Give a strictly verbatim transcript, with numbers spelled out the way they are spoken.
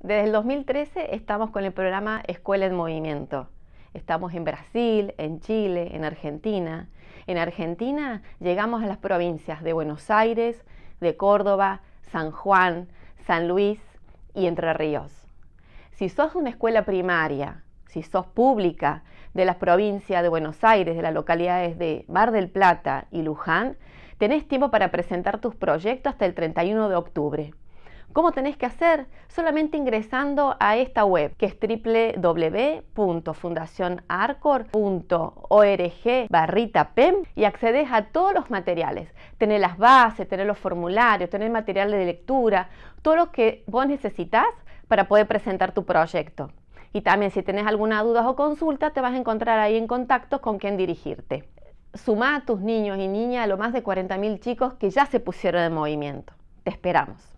Desde el dos mil trece estamos con el programa Escuela en Movimiento. Estamos en Brasil, en Chile, en Argentina. En Argentina llegamos a las provincias de Buenos Aires, de Córdoba, San Juan, San Luis y Entre Ríos. Si sos una escuela primaria, si sos pública de las provincias de Buenos Aires, de las localidades de Mar del Plata y Luján, tenés tiempo para presentar tus proyectos hasta el treinta y uno de octubre. ¿Cómo tenés que hacer? Solamente ingresando a esta web, que es doble u doble u doble u punto fundacionarcor punto org barra pem, y accedes a todos los materiales. Tenés las bases, tenés los formularios, tenés material de lectura, todo lo que vos necesitas para poder presentar tu proyecto. Y también, si tenés alguna duda o consulta, te vas a encontrar ahí en contactos con quien dirigirte. Sumá a tus niños y niñas a lo más de cuarenta mil chicos que ya se pusieron en movimiento. Te esperamos.